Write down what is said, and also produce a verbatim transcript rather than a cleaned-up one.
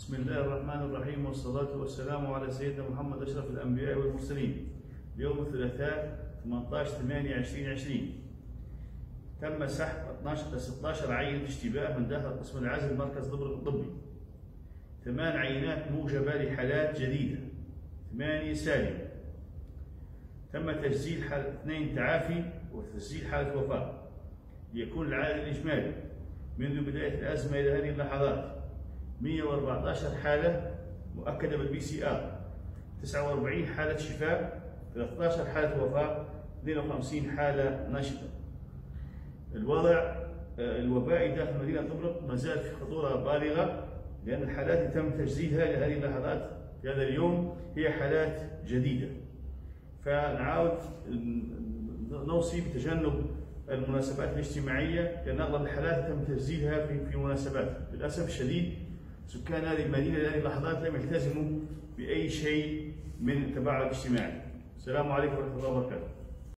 بسم الله الرحمن الرحيم، والصلاة والسلام على سيدنا محمد أشرف الأنبياء والمرسلين. بيوم الثلاثاء ثمانية عشر ثمانية ألفين وعشرين تم سحب ستة عشر عين اشتباه من داخل قسم العزل مركز طبرق الطبي. ثمان عينات موجبة لحالات جديدة، ثمانية سالمة. تم تسجيل حالة اثنين تعافي وتسجيل حالة وفاة، ليكون العدد الإجمالي منذ بداية الأزمة إلى هذه اللحظات مئة وأربعة عشر حالة مؤكدة بالبي سي آر، تسعة وأربعين حالة شفاء، ثلاثة عشر حالة وفاة، اثنين وخمسين حالة نشطة. الوضع الوبائي داخل مدينة طبرق ما زال في خطورة بالغة، لأن الحالات اللي تم تجزيها لهذه اللحظات في هذا اليوم هي حالات جديدة. فنعاود نوصي بتجنب المناسبات الاجتماعية، لأن أغلب الحالات تم تجزيها في مناسبات. للأسف الشديد سكان هذه المدينة هذه اللحظات لم يلتزموا بأي شيء من التباعد الاجتماعي. السلام عليكم ورحمة الله وبركاته.